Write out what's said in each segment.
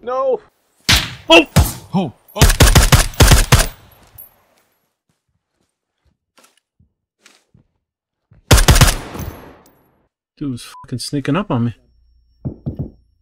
No! Oh! Oh! Oh! Dude was fucking sneaking up on me.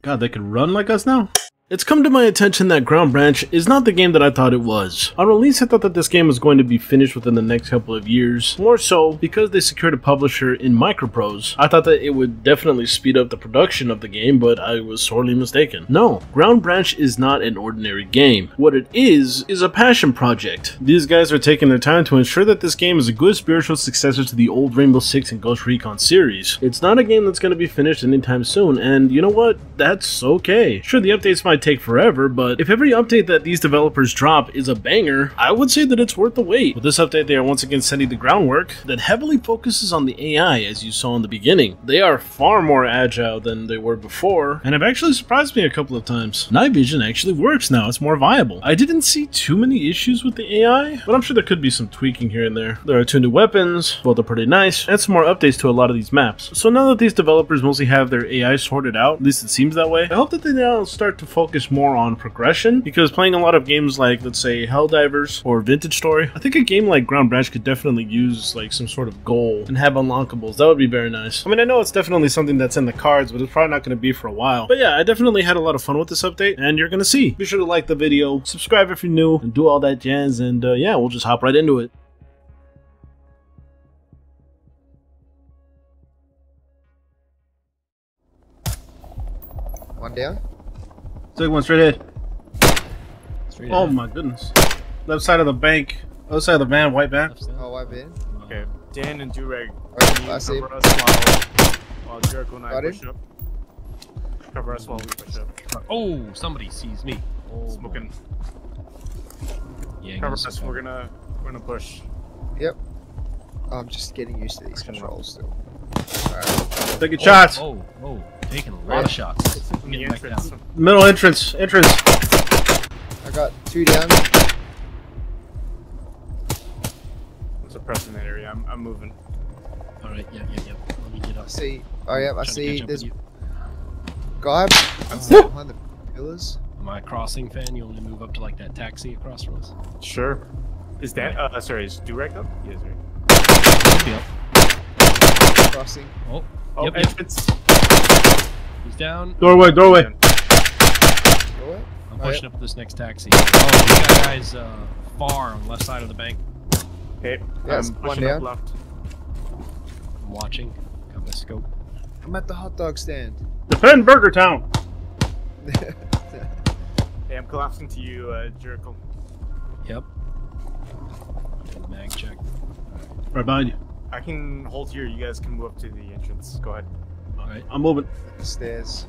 God, they can run like us now? It's come to my attention that Ground Branch is not the game that I thought it was. On release, I thought that this game was going to be finished within the next couple of years. More so, because they secured a publisher in Microprose, I thought that it would definitely speed up the production of the game, but I was sorely mistaken. No, Ground Branch is not an ordinary game. What it is a passion project. These guys are taking their time to ensure that this game is a good spiritual successor to the old Rainbow Six and Ghost Recon series. It's not a game that's going to be finished anytime soon, and you know what? That's okay. Sure, the updates might take forever, but if every update that these developers drop is a banger, I would say that it's worth the wait. With this update, they are once again setting the groundwork that heavily focuses on the AI, as you saw in the beginning. They are far more agile than they were before, and have actually surprised me a couple of times. Night vision actually works now, it's more viable. I didn't see too many issues with the AI, but I'm sure there could be some tweaking here and there. There are two new weapons, both are pretty nice, and some more updates to a lot of these maps. So now that these developers mostly have their AI sorted out, at least it seems that way, I hope that they now start to focus more on progression, because playing a lot of games like, let's say, Helldivers or Vintage Story, I think a game like Ground Branch could definitely use like some sort of goal and have unlockables. That would be very nice. I mean, I know it's definitely something that's in the cards, but it's probably not going to be for a while. But yeah, I definitely had a lot of fun with this update, and you're going to see. Be sure to like the video, subscribe if you're new, and do all that jazz, and yeah, we'll just hop right into it. One down. Take one straight ahead. Oh my goodness. Left side of the bank. Other side of the van, white van. Oh, white van. Okay. Dan and Durag. Right, I see. Cover us while Jericho and I push up. Cover us while we push up. Oh, somebody sees me. Oh, smoking. Yeah, cover us. We're gonna push. Yep. I'm just getting used to these controls still. Alright. Taking shots. Oh, oh. Taking a lot of shots. The entrance. Middle entrance. Entrance. I got two down. There's a press in that area. I'm moving. Alright, yeah. Let me get up. I see. Oh, yeah, I see. There's guy behind the pillars. Am I a crossing fan? You only move up to like that taxi across from us? Sure. Is that. Sorry, is Durek up? Yeah, sorry. Yep. Crossing. Oh, yep, entrance. He's down. Doorway. I'm pushing up this next taxi. Oh, we got guys far on the left side of the bank. Okay, yes, I'm pushing up left. I'm watching. Got my scope. I'm at the hot dog stand. Defend Burger Town! Hey, I'm collapsing to you, Jericho. Yep. And mag check. Right behind you. I can hold here. You guys can move up to the entrance. Go ahead. Alright, I'm moving. The stairs.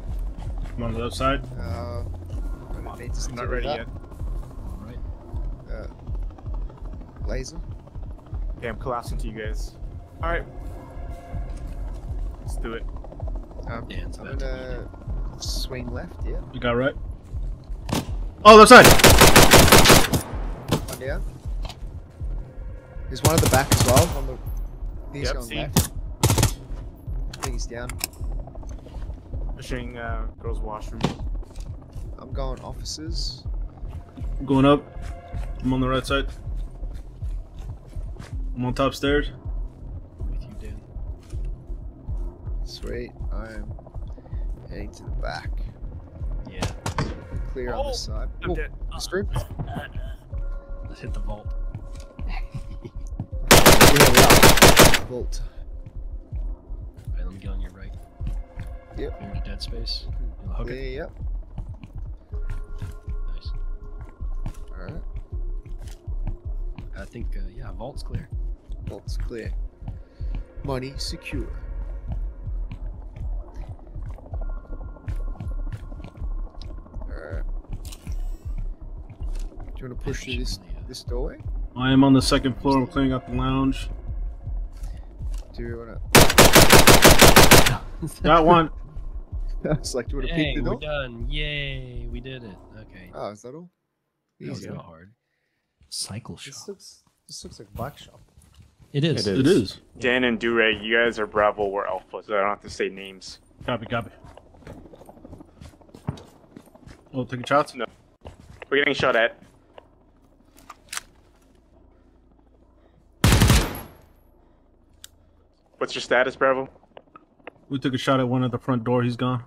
I'm on the left side. I'm not ready yet. Alright. Laser. Okay, I'm collapsing to you guys. Alright. Let's do it. I'm gonna swing left, yeah. You got right. Oh, left side! One down. There's one at the back as well. On the... He's going left. I think he's down. Pushing girls' washroom. I'm going offices. I'm going up. I'm on the right side. I'm on top stairs. With you, Dan. Sweet. I'm heading to the back. Yeah. Clear on this side. I'm dead. Let's hit the vault. Yeah, vault. On your right. Yep. You're in a dead space. You'll hook it. Yep. Nice. Alright. I think, yeah, vault's clear. Vault's clear. Money secure. Alright. Do you want to push through this doorway? I am on the second floor. I'm clearing out the lounge. Do you want to... Got one. It's like, do you want to peek the door? We're done. Yay, we did it. Okay. Oh, is that all? That was not hard. Cycle shop. This looks like black shop. It is. Dan and Durag, you guys are Bravo, we're Alpha, so I don't have to say names. Copy. We'll take shots? No. We're getting shot at. What's your status, Bravo? We took a shot at one at the front door. He's gone.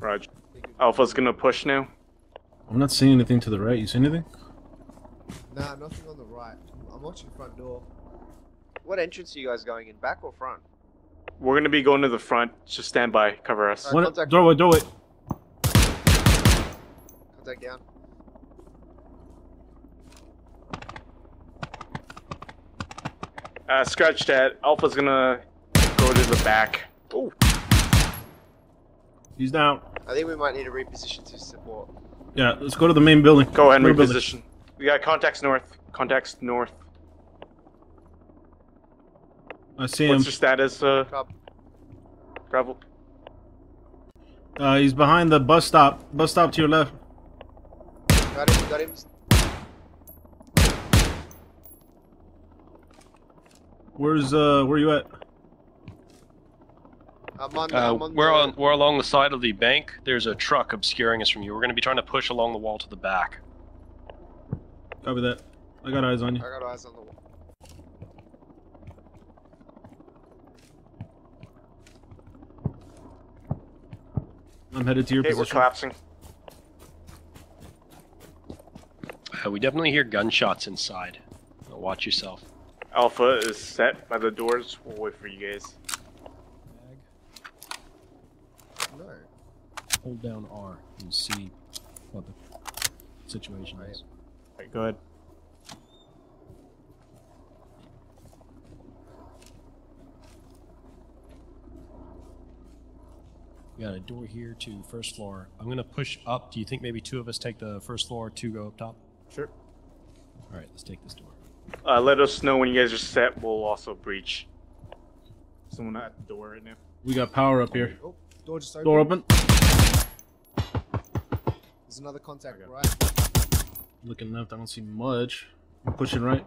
Roger. Alpha's gonna push now. I'm not seeing anything to the right. You see anything? Nah, nothing on the right. I'm watching the front door. What entrance are you guys going in? Back or front? We're gonna be going to the front. Just stand by. Cover us. Right, doorway, doorway. Contact down. Scratch that. Alpha's gonna go to the back. Ooh. He's down. I think we might need to reposition to support. Yeah, let's go to the main building. Go ahead and reposition. We got contacts north. Contacts north. I see him. What's your status, Gravel? He's behind the bus stop. Bus stop to your left. Got him, got him. Where's where you at? We're along the side of the bank. There's a truck obscuring us from you. We're going to be trying to push along the wall to the back. Copy that. I got eyes on you. I got eyes on the wall. I'm headed to your position. We're collapsing. We definitely hear gunshots inside. Watch yourself. Alpha is set by the doors. We'll wait for you guys. No. Hold down R and see what the situation is. Alright, go ahead. We got a door here to first floor. I'm gonna push up. Do you think maybe two of us take the first floor, two go up top? Sure. Alright, let's take this door. Let us know when you guys are set. We'll also breach. Someone at the door right now. We got power up here. Oh, door just opened. Door open. There's another contact right. Looking left, I don't see much. I'm pushing right.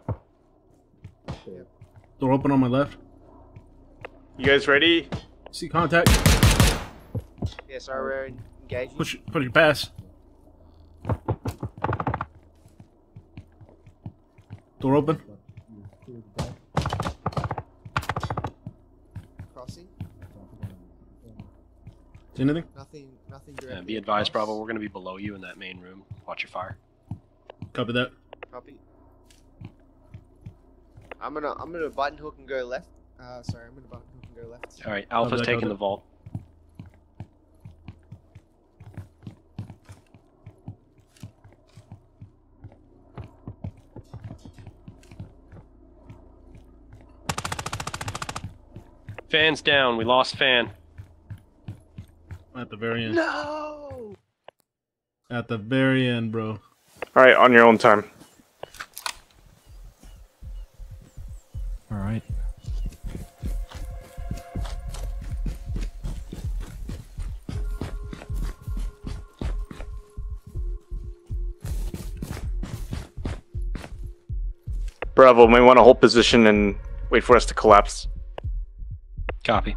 Yeah. Door open on my left. You guys ready? See contact. Yeah, sorry, we're engaging. Push your pass. Door open. Crossing. See anything? Nothing directly. Yeah, be advised, Bravo, we're going to be below you in that main room. Watch your fire. Copy that. Copy. I'm gonna button hook and go left. Sorry, I'm gonna button hook and go left. All right, Alpha's taking the vault. Fan's down. We lost Fan. At the very end. No! At the very end, bro. Alright, on your own time. Alright. Bravo, may want to hold position and wait for us to collapse. Copy.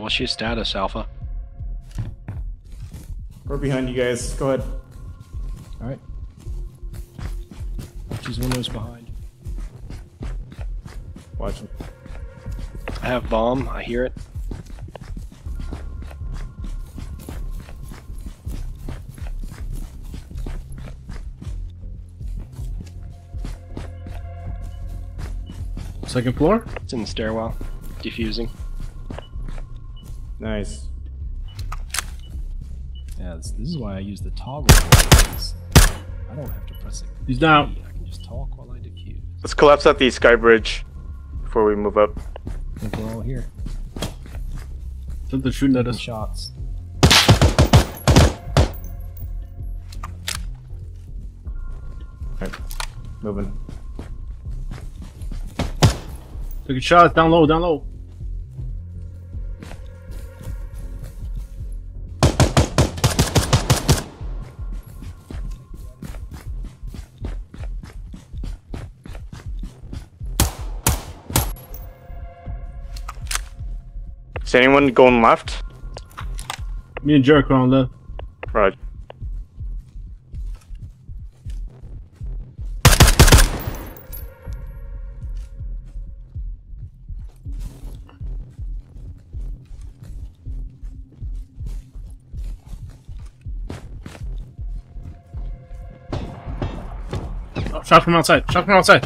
What's your status, Alpha? We're behind you guys. Go ahead. Alright. She's one of those behind. Watch him. I have bomb. I hear it. Second floor? It's in the stairwell. Defusing. Nice. Yeah, this is why I use the toggle. I don't have to press it. He's down. I can just talk while I defuse. Let's collapse at the sky bridge before we move up. I think we're all here. Something's shooting at us. Shots. Alright, moving. Took a shot, down low, down low. Is anyone going left? Me and Jericho on left. Right. Oh, shot from outside. Shot from outside.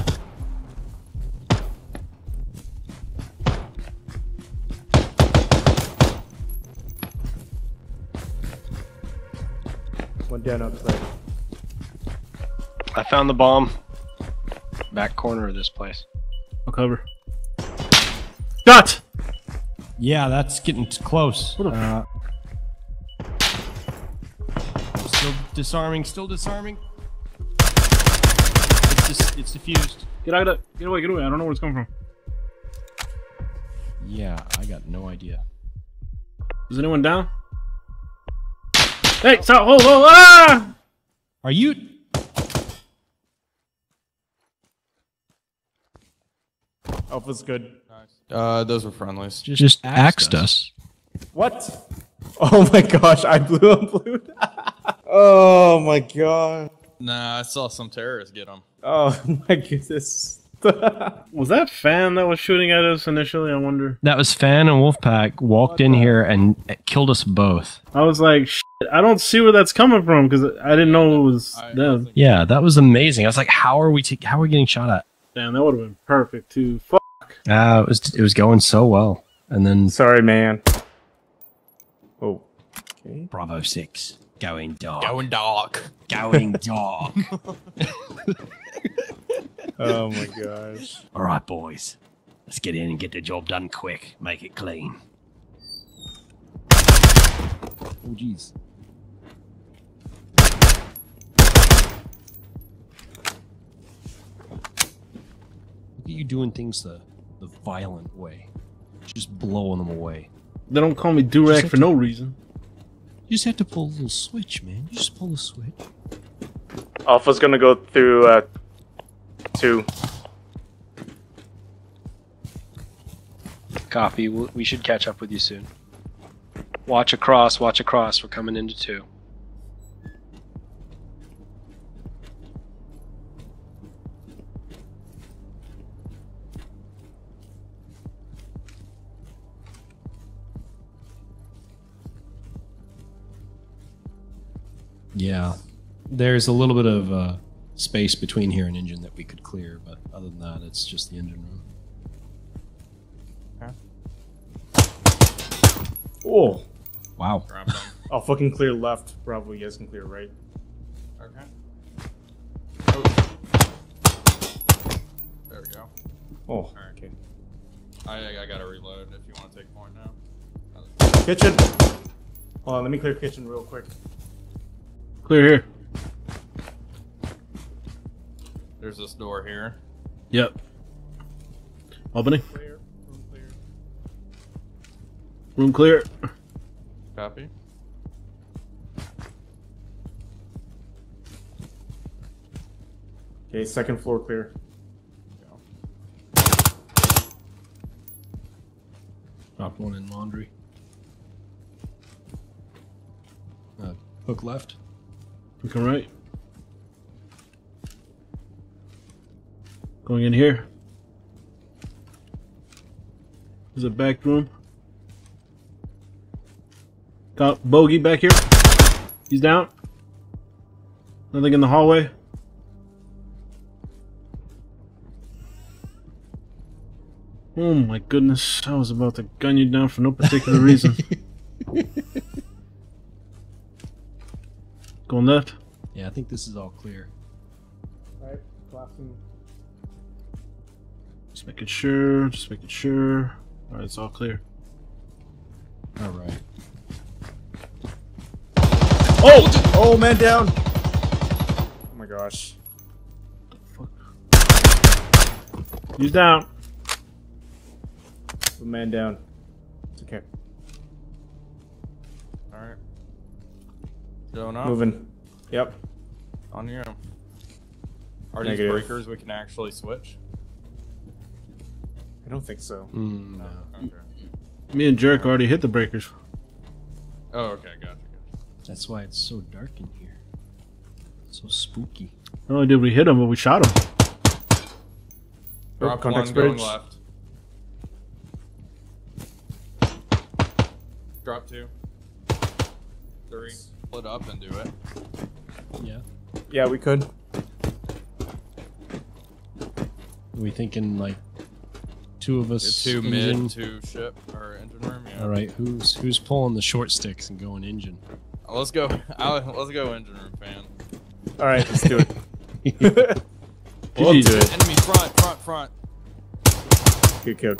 Down outside. I found the bomb. Back corner of this place. I'll cover. Shot! Yeah, that's getting close. Still disarming, still disarming. It's just, it's diffused. Get out of it. Get away, get away. I don't know where it's coming from. Yeah, I got no idea. Is anyone down? Hey, stop! Hold, hold, ah! Are you? Alpha's good. Those were friendlies. Just axed us. What? Oh my gosh! I blew up. Oh my god. Nah, I saw some terrorists get them. Oh my goodness. Was that Fan that was shooting at us initially? I wonder. That was Fan and Wolfpack walked in here and killed us both. I was like, shit, I don't see where that's coming from because I didn't know it was them. Yeah, that was amazing. I was like, how are we getting shot at? Damn, that would have been perfect too. Fuck. It was going so well, and then sorry, man. Oh, okay. Bravo 6 going dark. Going dark. Going dark. Oh my gosh. Alright boys, let's get in and get the job done quick. Make it clean. Oh jeez. Look at you doing things the violent way. Just blowing them away. They don't call me Durag for no reason. You just have to pull a little switch, man. You just pull a switch. Alpha's gonna go through, two. Copy. We should catch up with you soon. Watch across. Watch across. We're coming into 2. Yeah, there's a little bit of space between here and engine that we could clear, but other than that, it's just the engine room. Huh? Oh, wow! I'll fucking clear left. Probably you guys can clear right. Okay. Oh. There we go. Oh, all right. Okay. I gotta reload. If you want to take point now. Kitchen. Hold on, let me clear kitchen real quick. Clear here. There's this door here. Yep. Albany. Clear. Room clear. Room clear. Copy. Okay, second floor clear. Yeah. Top one in laundry. Hook left. Looking right. Going in here. There's a back room. Got Bogey back here. He's down. Nothing in the hallway. Oh my goodness. I was about to gun you down for no particular reason. Going left. Yeah, I think this is all clear. Alright, collapsing. Just making sure, just making sure. Alright, it's all clear. Alright. Oh! Oh, man down! Oh my gosh. What the fuck? He's down. The man down. It's okay. Alright. Going up. Moving. Yep. On you. Are these breakers we can actually switch? I don't think so. Mm, no. Okay. Me and Jerk already hit the breakers. Oh, okay, gotcha. That's why it's so dark in here. So spooky. Not only did we hit him, but we shot him. Drop one going left. Drop two. Three. Split up and do it. Yeah. Yeah, we could. We thinking like two of us. Two mid, two ship or engine room. Yeah. All right, who's pulling the short sticks and going engine? Let's go. Let's go engine room, fan. All right, let's do it. We'll do it. Enemy front. Good kill.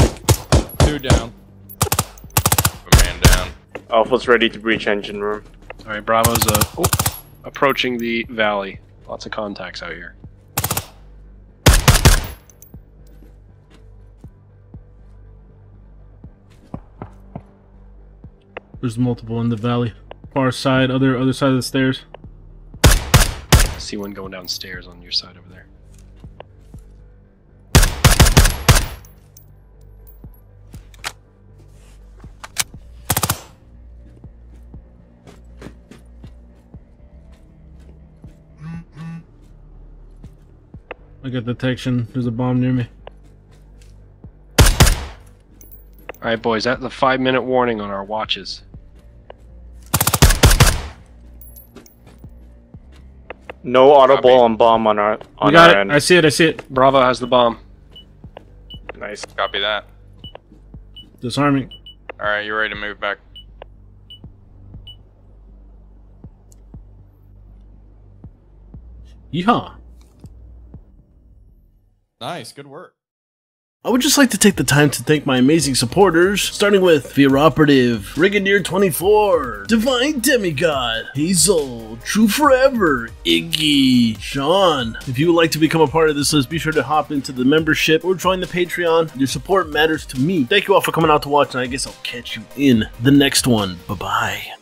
Two down. A man down. Alpha's ready to breach engine room. All right, Bravo's approaching the valley. Lots of contacts out here. There's multiple in the valley. Far side, other side of the stairs. I see one going downstairs on your side over there. I got detection. There's a bomb near me. Alright, boys, that's the 5-minute warning on our watches. No audible on bomb on our end. I see it, Bravo has the bomb. Nice. Copy that. Disarming. Alright, you're ready to move back. Yeehaw. Nice, good work. I would just like to take the time to thank my amazing supporters, starting with Veeroperative, Rigadier24, Divine Demigod, Hazel, True Forever, Iggy, Sean. If you would like to become a part of this list, be sure to hop into the membership or join the Patreon. Your support matters to me. Thank you all for coming out to watch, and I guess I'll catch you in the next one. Bye-bye.